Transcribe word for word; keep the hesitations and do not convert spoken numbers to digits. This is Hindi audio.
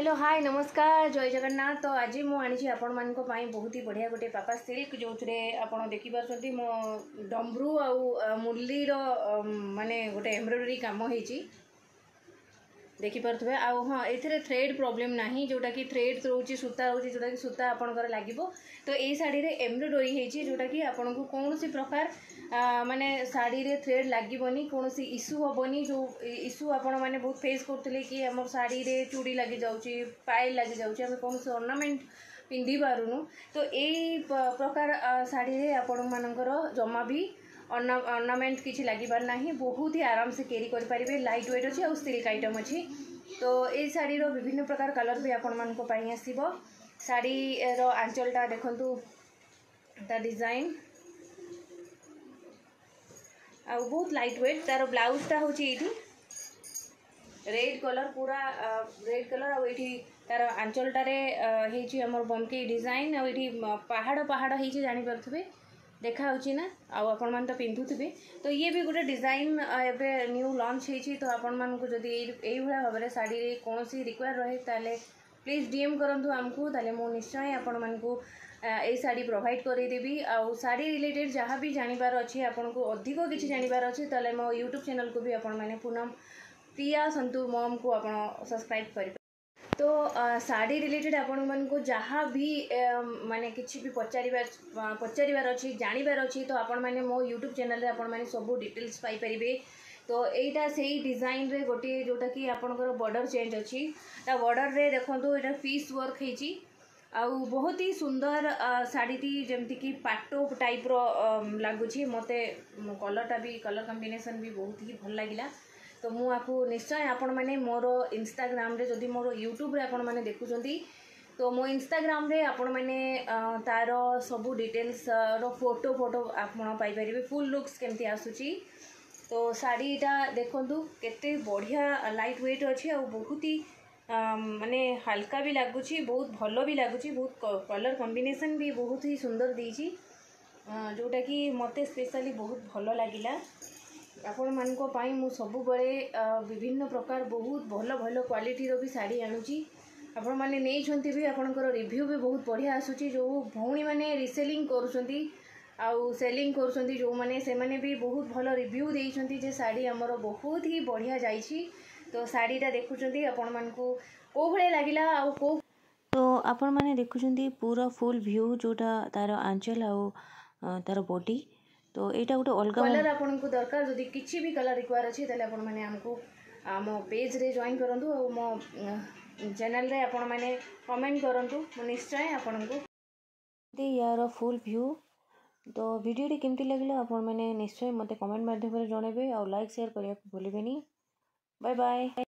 हेलो हाय नमस्कार जय जगन्नाथ। तो आज मुझे आपण मान बहुत ही बढ़िया गोटे पापा सिल्क जो थे आप देखिपे मो डमरू आ मुलीर माने गोटे एम्ब्रोडरी काम हो देखिपे। आउ हाँ ये थ्रेड प्रॉब्लम ना जोटा कि थ्रेड रोचे सूता रोचे जोटा कि सूता आपंकर लगे तो ये साड़ी रे एम्ब्रोडरी होती जोटा कि आपन को कौन सी प्रकार माने साड़ी रे थ्रेड लगन कौन सी इश्यू हेनी जो इश्यू आपण मैंने बहुत फेस करते कि आम साड़ी रे चूड़ी लगे जाऊँगी पायल लगे जाऊँगी आम कौन से ऑर्नामेंट पिंधि पारूनु तो यही प्रकार साड़ी रे आपण मानकर जमा भी अर्ना अर्नामेंट किसी लगिपार ना बहुत ही आराम से कैरी करें लाइट वेट अच्छी और सिल्क आइटम अच्छी। तो ये साड़ी रो विभिन्न प्रकार कलर भी आपण मानक पाई आसीबो। साड़ी रो आंचलटा देखंतु ता डिजाइन आ बहुत लाइट वेट। तार ब्लाउजटा हूँ ये रेड कलर पूरा रेड कलर आउ ये तार आंचलटारे होमर बमके डिजाइन आउ ये पहाड़ पहाड़ हो जापर देखा ना आउ आपण मान तो पिंधुबे। तो ये भी गोटे डिजाइन एवं न्यू लॉन्च होती तो आपण मान को जदि यही भाव में साड़ी कौन सी रिक्वायर रहे ताले प्लीज डीएम करंतु आमको ताले मो निश्चय आपण मान को ए साड़ी प्रोवाइड करदेवी। आउ साड़ी रिलेटेड जहाँ भी जानिबार अच्छे आपण को अधिक किसी जानिबार अच्छे ताले मो यूट्यूब चैनल को भी आपण माने पूनम प्रिया संतूरमोम को आपण सब्सक्राइब कर। तो आ, साड़ी रिलेटेड आपण मानक जहाँ भी माने किसी भी पचार पचार अच्छी जानिबार अच्छी तो आपण माने मो यूट्यूब चैनल आपण माने सब डिटेल्स पाई परिबे। तो एटा सही डिजाइन रे गोटे जोटा कि आपणकर बॉर्डर चेंज अच्छी ता बॉर्डर रे देखंतु एटा पीस वर्क होईची आउ बहुत ही सुंदर साड़ीटी जेमती कि पाटो टाइप रो लागुची मते कलरटा भी कलर कॉम्बिनेशन भी बहुत ही भल लागिला। तो मु आपको निश्चय आपण माने मोर इंस्टाग्राम रे जदी मोर यूट्यूब रे आपण माने देखुछंती तो मो इंस्टाग्राम रे आपण माने तार सब डिटेल्स रो फोटो फोटो आपण पाई परिबे फुल लुक्स केमती आसुची। तो साड़ीटा देखंतु केते बढ़िया लाइट वेट अछि और बहुत ही माने हल्का भी लागुची बहुत भलो भी लागुची बहुत कलर कॉम्बिनेशन भी बहुत ही सुंदर देछि जोटा कि मते स्पेशली बहुत भलो लागिला। आपण मानको पाई मु सबु बळे विभिन्न प्रकार बहुत भल भल क्वालिटी रो भी साड़ी आनुची आपण माने नेइ छंती भी आपनकर रिव्यू भी बहुत बढ़िया आसुची जो भौणी माने रिसेलिंग करूछंती आउ सेलिंग करूछंती जो माने से माने भी बहुत भल रिव्यू देइछंती जे साड़ी हमरो बहुत ही बढ़िया जाईची। तो साड़ीटा देखुछंती आपण मानको को भळे लागिला आउ को तो आपण माने देखुछंती पूरा फुल व्यू जोटा तार आंचल आउ तार बॉडी तो यहाँ गोटे अलग कलर आपन को दरकार जदि किसी भी कलर रिक्वायर अच्छे आपण माने हमको मो पेज रे जॉइन करंतु और मो चैनल रे आपण माने कमेंट करंतु मो निश्चय आपण को दे यार फुल व्यू। तो वीडियो रे केमती लागला आपण माने निश्चय मते कमेंट माध्यम रे जणेबे और लाइक शेयर करिया भूलिबेनी। Bye bye.